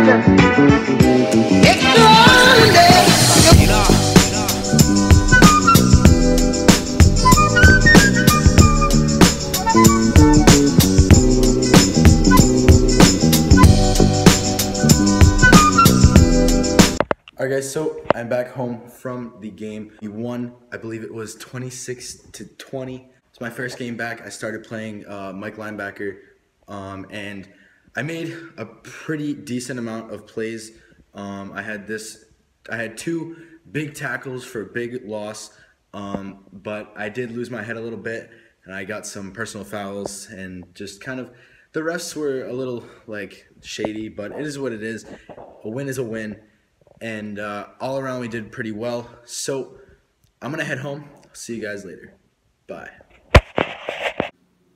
It's Sunday. Get off. Alright guys, so I'm back home from the game. We won, I believe it was 26-20. It's my first game back. I started playing Mike linebacker, and I made a pretty decent amount of plays. I had two big tackles for a big loss, but I did lose my head a little bit, and I got some personal fouls and just kind of, the refs were a little like shady, but it is what it is. A win is a win. And all around we did pretty well. So I'm gonna head home. See you guys later. Bye.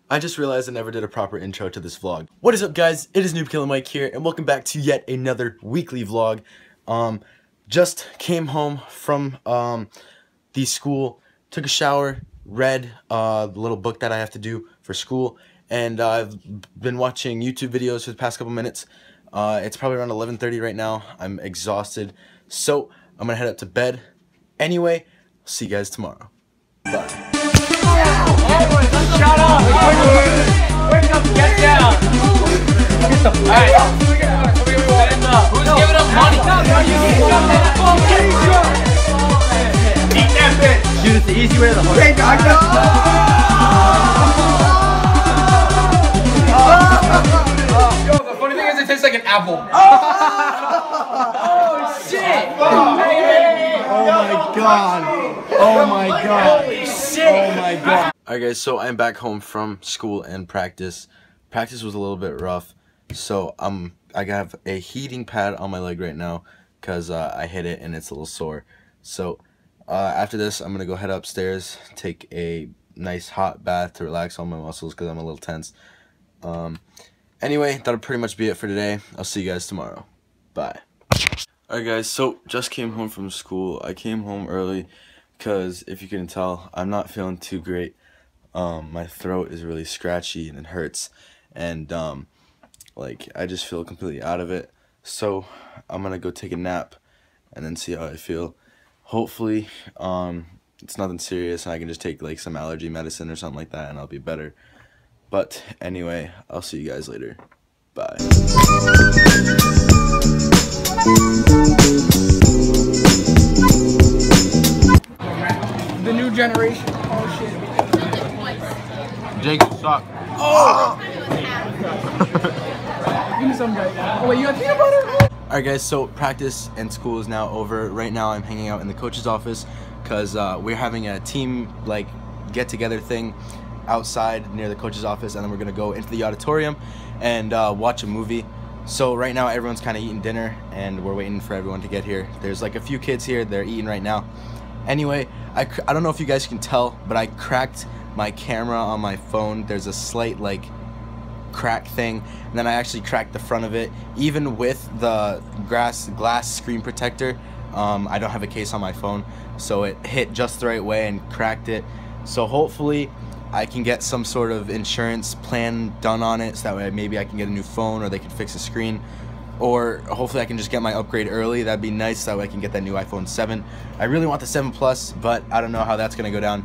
I just realized I never did a proper intro to this vlog. What is up guys? It is NoobKillaMike here and welcome back to yet another weekly vlog. Just came home from the school, took a shower, read the little book that I have to do for school, and I've been watching YouTube videos for the past couple minutes. It's probably around 11:30 right now. I'm exhausted, so I'm gonna head up to bed. Anyway, see you guys tomorrow. Bye. Shut up! Wake up! Get down! Get the fuck up! Who's giving us money? Eat that bitch! Dude, it's the easy way to the horse. It tastes like an apple. Oh, oh shit! Oh, hey, oh my god! Oh my god! Holy shit! Oh my god! Alright guys, so I'm back home from school and practice. Practice was a little bit rough, so I have a heating pad on my leg right now because I hit it and it's a little sore. So after this, I'm gonna go head upstairs, take a nice hot bath to relax all my muscles because I'm a little tense. Anyway, that'll pretty much be it for today. I'll see you guys tomorrow. Bye. Alright guys, so just came home from school. I came home early because, if you can tell, I'm not feeling too great. My throat is really scratchy and it hurts. And, like, I just feel completely out of it. So, I'm gonna go take a nap and then see how I feel. Hopefully, it's nothing serious and I can just take, like, some allergy medicine or something like that and I'll be better. But anyway, I'll see you guys later. Bye. The new generation. Oh shit. Jake, suck. Oh! Give me some, guys. Oh wait, you have peanut butter? Alright guys, so practice and school is now over. Right now I'm hanging out in the coach's office because we're having a team like get-together thing outside near the coach's office, and then we're gonna go into the auditorium and watch a movie. So right now everyone's kind of eating dinner and we're waiting for everyone to get here. There's like a few kids here, they're eating right now. Anyway, I don't know if you guys can tell, but I cracked my camera on my phone. There's a slight like crack thing, and then I actually cracked the front of it even with the glass screen protector. I don't have a case on my phone, so it hit just the right way and cracked it. So hopefully I can get some sort of insurance plan done on it, so that way maybe I can get a new phone or they can fix the screen, or hopefully I can just get my upgrade early. That'd be nice, that way I can get that new iPhone 7. I really want the 7 Plus, but I don't know how that's gonna go down.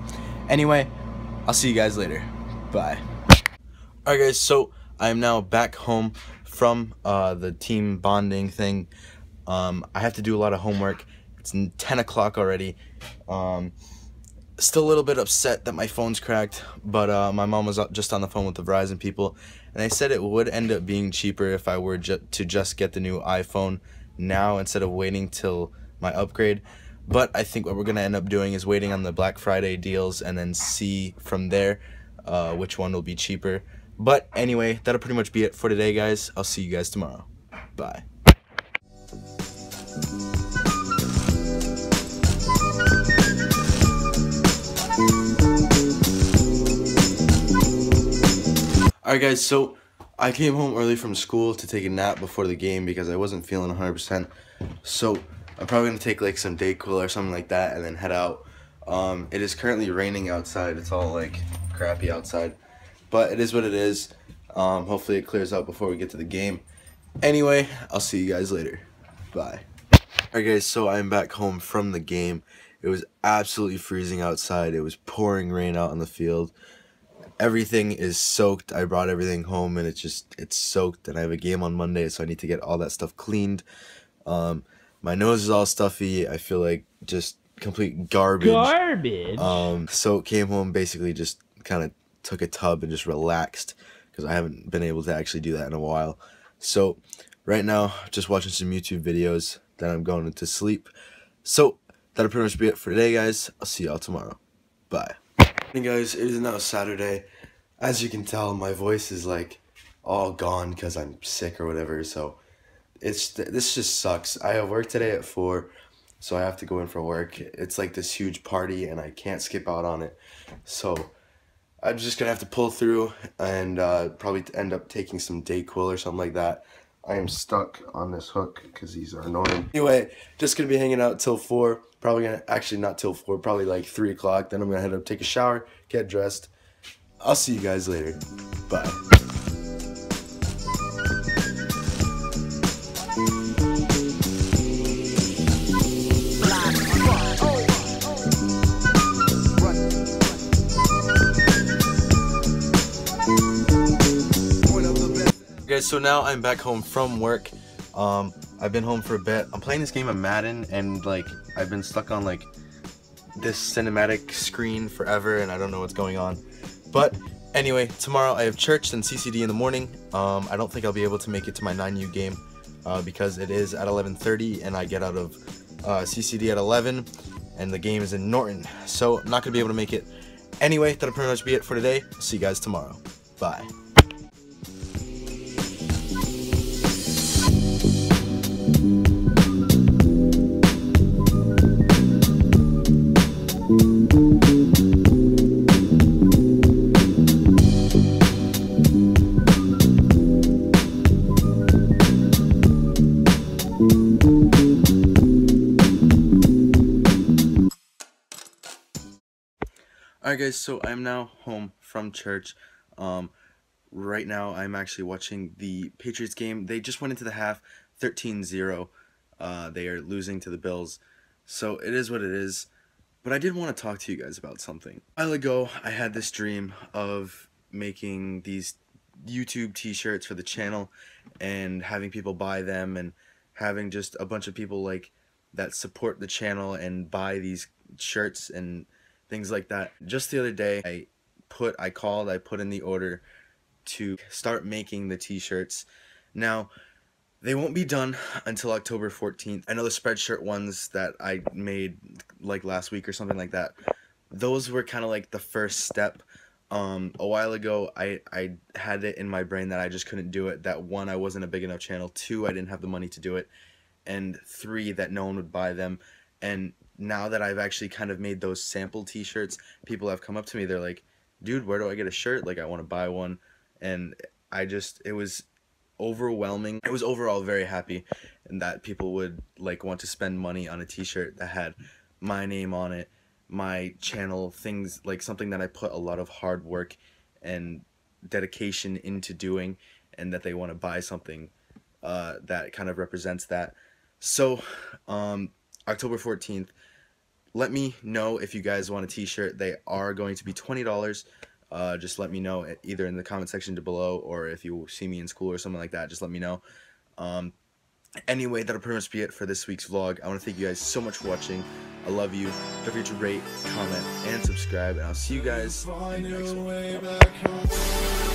Anyway, I'll see you guys later. Bye. Alright guys, so I am now back home from the team bonding thing. I have to do a lot of homework. It's 10 o'clock already. Still a little bit upset that my phone's cracked, but my mom was just on the phone with the Verizon people, and they said it would end up being cheaper if I were to just get the new iPhone now instead of waiting till my upgrade. But I think what we're gonna end up doing is waiting on the Black Friday deals and then see from there which one will be cheaper. But anyway, that'll pretty much be it for today guys. I'll see you guys tomorrow. Bye. Alright guys, so I came home early from school to take a nap before the game because I wasn't feeling 100%. So I'm probably going to take like some Dayquil or something like that and then head out. It is currently raining outside. It's all like crappy outside. But it is what it is. Hopefully it clears up before we get to the game. Anyway, I'll see you guys later. Bye. Alright guys, so I'm back home from the game. It was absolutely freezing outside. It was pouring rain out on the field. Everything is soaked. I brought everything home and it's soaked, and I have a game on Monday, so I need to get all that stuff cleaned. My nose is all stuffy. I feel like just complete garbage. So came home, basically just kind of took a tub and just relaxed because I haven't been able to actually do that in a while. So right now, just watching some YouTube videos, then I'm going to sleep. So that'll pretty much be it for today, guys. I'll see y'all tomorrow. Bye. Hey guys, it is now Saturday. As you can tell, my voice is like all gone because I'm sick or whatever. So this just sucks. I have work today at 4, so I have to go in for work. It's like this huge party and I can't skip out on it. So I'm just gonna have to pull through and probably end up taking some Dayquil or something like that. I am stuck on this hook because these are annoying. Anyway, just gonna be hanging out till 4. Probably gonna, actually not till 4, probably like 3 o'clock. Then I'm gonna head up, take a shower, get dressed. I'll see you guys later. Bye. So now I'm back home from work. I've been home for a bit. I'm playing this game of Madden, and like I've been stuck on like this cinematic screen forever, and I don't know what's going on. But anyway, tomorrow I have church and CCD in the morning. I don't think I'll be able to make it to my 9U game because it is at 11:30, and I get out of CCD at 11, and the game is in Norton, so I'm not gonna be able to make it. Anyway, that'll pretty much be it for today. See you guys tomorrow. Bye. Alright guys, so I'm now home from church. Right now I'm actually watching the Patriots game. They just went into the half 13-0. They are losing to the Bills. So it is what it is. But I did want to talk to you guys about something. A while ago, I had this dream of making these YouTube t-shirts for the channel and having people buy them and having just a bunch of people like that support the channel and buy these shirts and things like that. Just the other day, I put in the order to start making the t-shirts. Now, they won't be done until October 14th. I know the Spreadshirt ones that I made like last week or something like that, those were kind of like the first step. A while ago, I had it in my brain that I just couldn't do it. That one, I wasn't a big enough channel. 2, I didn't have the money to do it. And 3, that no one would buy them. And now that I've actually kind of made those sample t-shirts, people have come up to me, they're like, dude, where do I get a shirt? Like, I want to buy one. And it was overwhelming. I was overall very happy that people would like want to spend money on a t-shirt that had my name on it, my channel, things like something that I put a lot of hard work and dedication into doing, and that they want to buy something that kind of represents that. So October 14th, let me know if you guys want a t-shirt. They are going to be $20. Just let me know either in the comment section below, or if you see me in school or something like that, just let me know. Anyway, that'll pretty much be it for this week's vlog. I want to thank you guys so much for watching. I love you. Don't forget to rate, comment, and subscribe, and I'll see you guys in the next one.